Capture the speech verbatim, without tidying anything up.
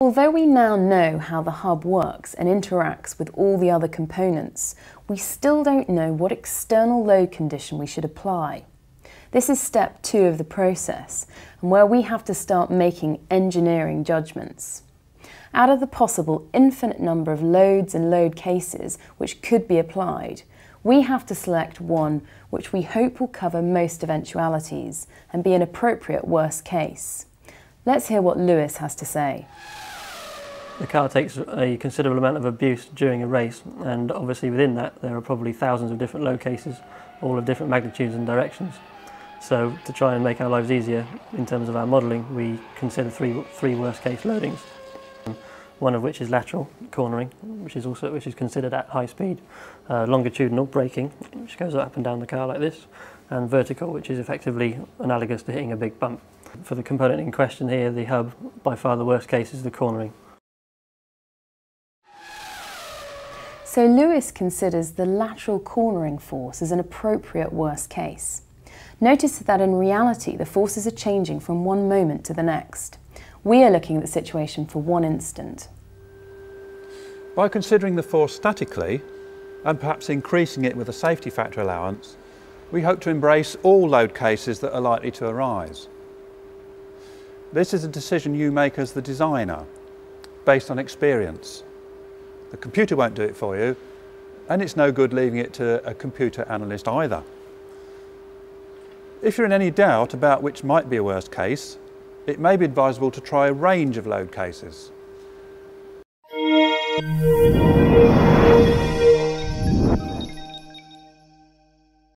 Although we now know how the hub works and interacts with all the other components, we still don't know what external load condition we should apply. This is step two of the process, and where we have to start making engineering judgments. Out of the possible infinite number of loads and load cases which could be applied, we have to select one which we hope will cover most eventualities and be an appropriate worst case. Let's hear what Lewis has to say. The car takes a considerable amount of abuse during a race, and obviously within that there are probably thousands of different load cases, all of different magnitudes and directions. So to try and make our lives easier in terms of our modelling, we consider three, three worst case loadings, one of which is lateral cornering, which is also which is considered at high speed, uh, longitudinal braking, which goes up and down the car like this, and vertical, which is effectively analogous to hitting a big bump. For the component in question here, the hub, by far the worst case is the cornering. So Lewis considers the lateral cornering force as an appropriate worst case. Notice that in reality the forces are changing from one moment to the next. We are looking at the situation for one instant. By considering the force statically, and perhaps increasing it with a safety factor allowance, we hope to embrace all load cases that are likely to arise. This is a decision you make as the designer, based on experience. The computer won't do it for you, and it's no good leaving it to a computer analyst either. If you're in any doubt about which might be a worst case, it may be advisable to try a range of load cases.